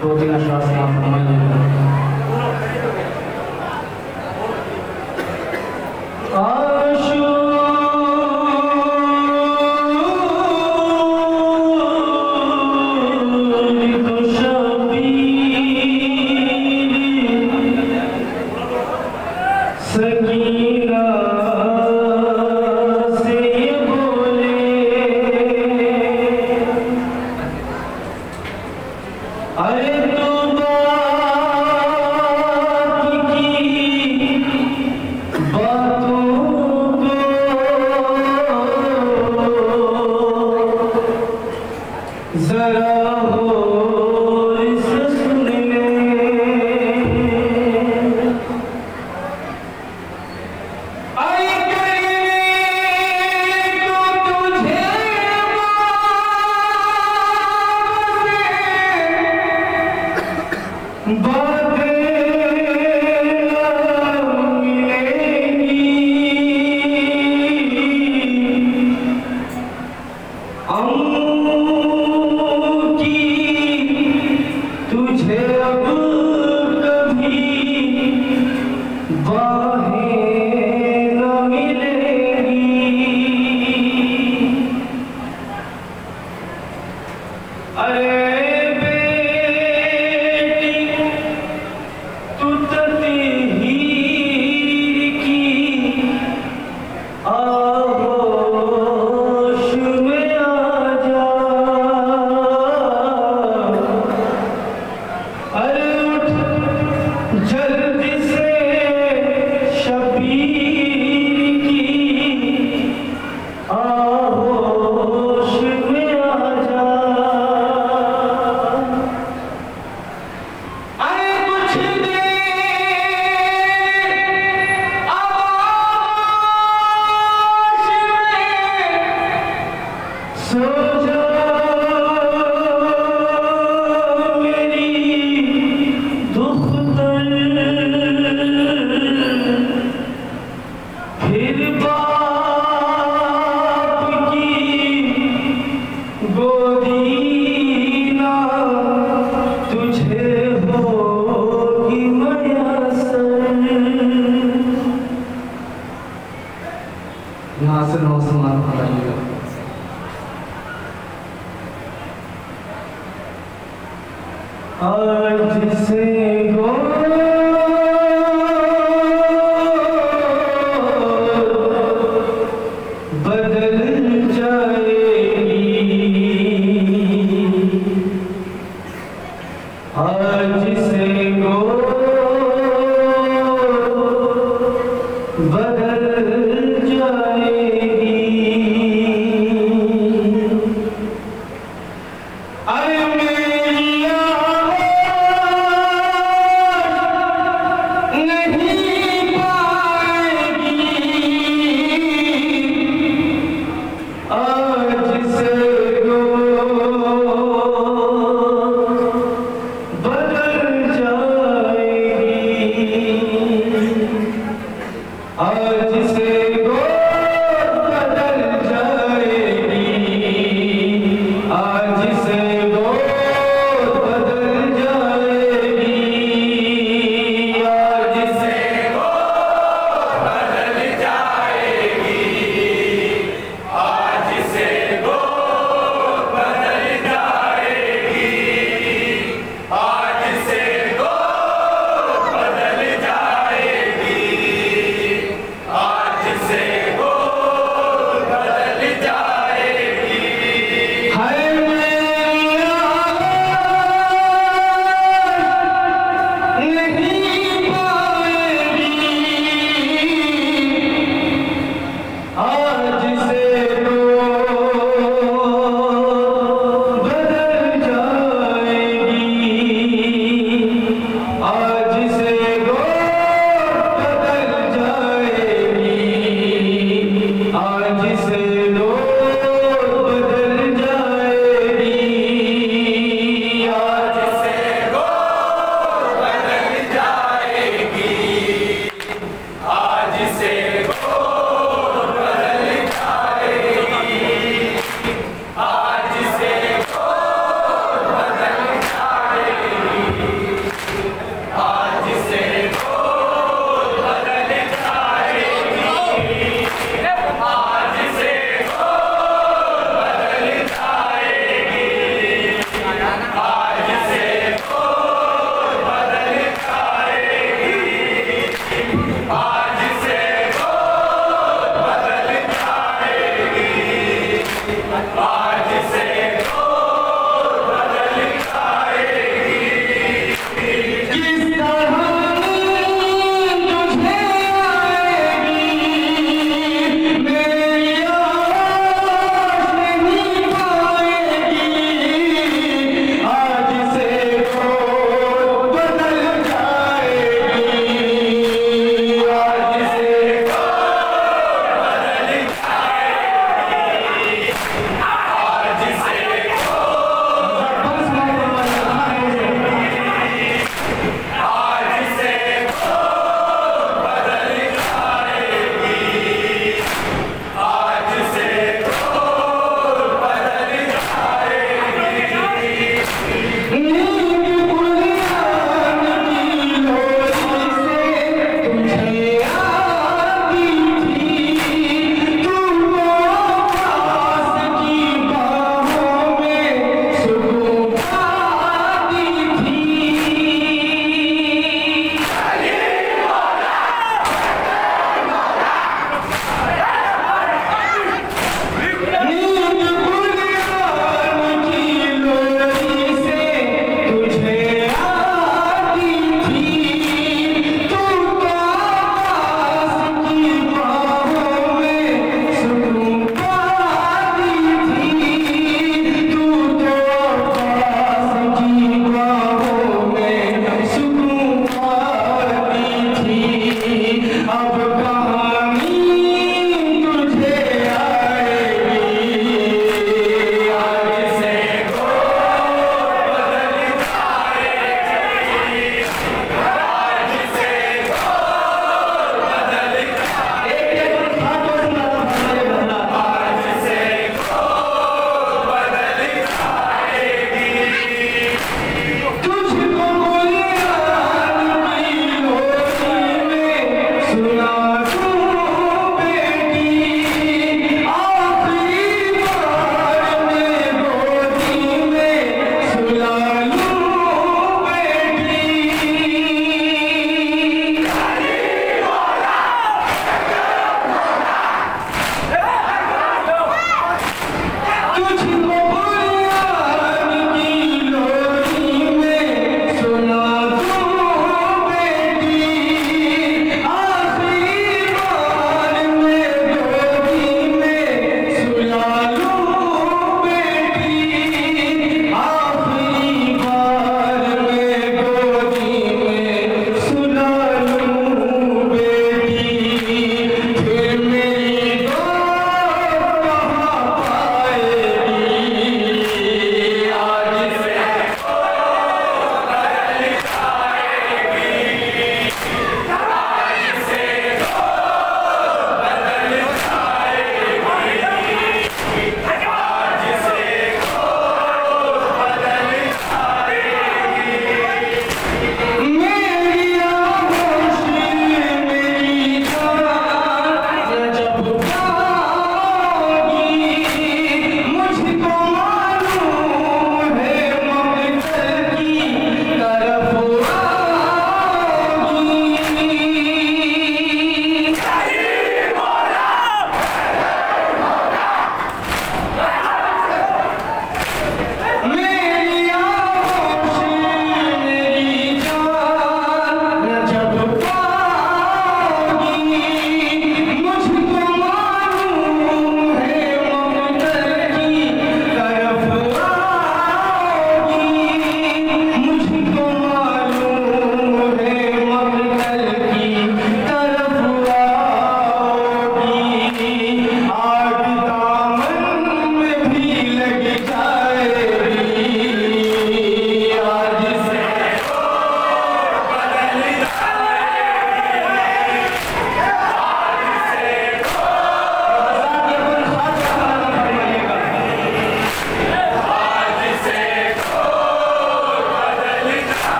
Protein Shastra.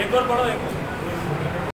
एक और पढ़ो, एक